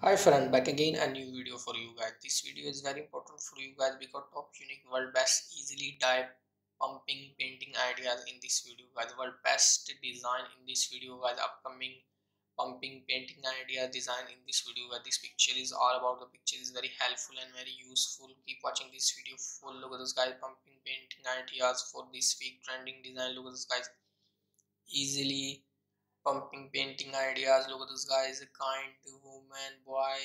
Hi friend, back again a new video for you guys. This video is very important for you guys because top unique world best easily dye pumping painting ideas in this video guys. World best design in this video guys. Upcoming pumping painting idea design in this video guys. This picture is all about the picture is very helpful and very useful. Keep watching this video full. Look at this guys. Pumping painting ideas for this week trending design. Look at this guys. Easily pumping painting ideas. Look at this guys. Kind woman, boy,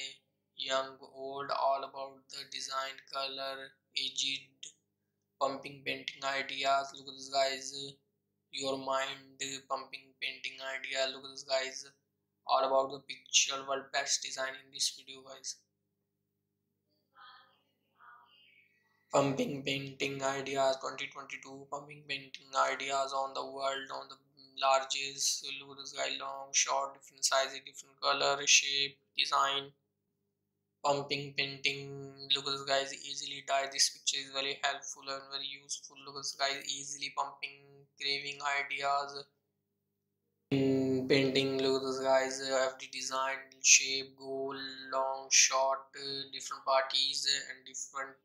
young, old, all about the design, color, aged, pumping painting ideas. Look at this guys. Your mind, pumping painting idea. Look at this guys. All about the picture world best design in this video guys. Pumping painting ideas 2022. Pumping painting ideas on the world, on the largest. Look at this guy. Long, short, different sizes, different color, shape, design, pumping painting. Look at this guys. Easily dye. This picture is very helpful and very useful. Look at this guys. Easily pumping craving ideas in painting. Look at this guys. FD design, shape, goal, long, short, different parties and different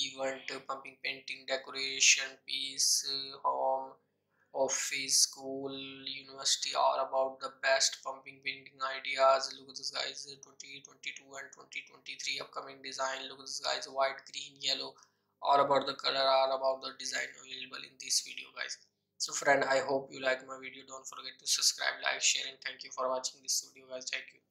event, pumping painting, decoration, piece, home, office, school, university, all about the best pumping painting ideas. Look at this guys. 2022 and 2023 upcoming design. Look at this guys. White, green, yellow, all about the color, all about the design available in this video guys. So friend, I hope you like my video. Don't forget to subscribe, like, share, and thank you for watching this video guys. Thank you.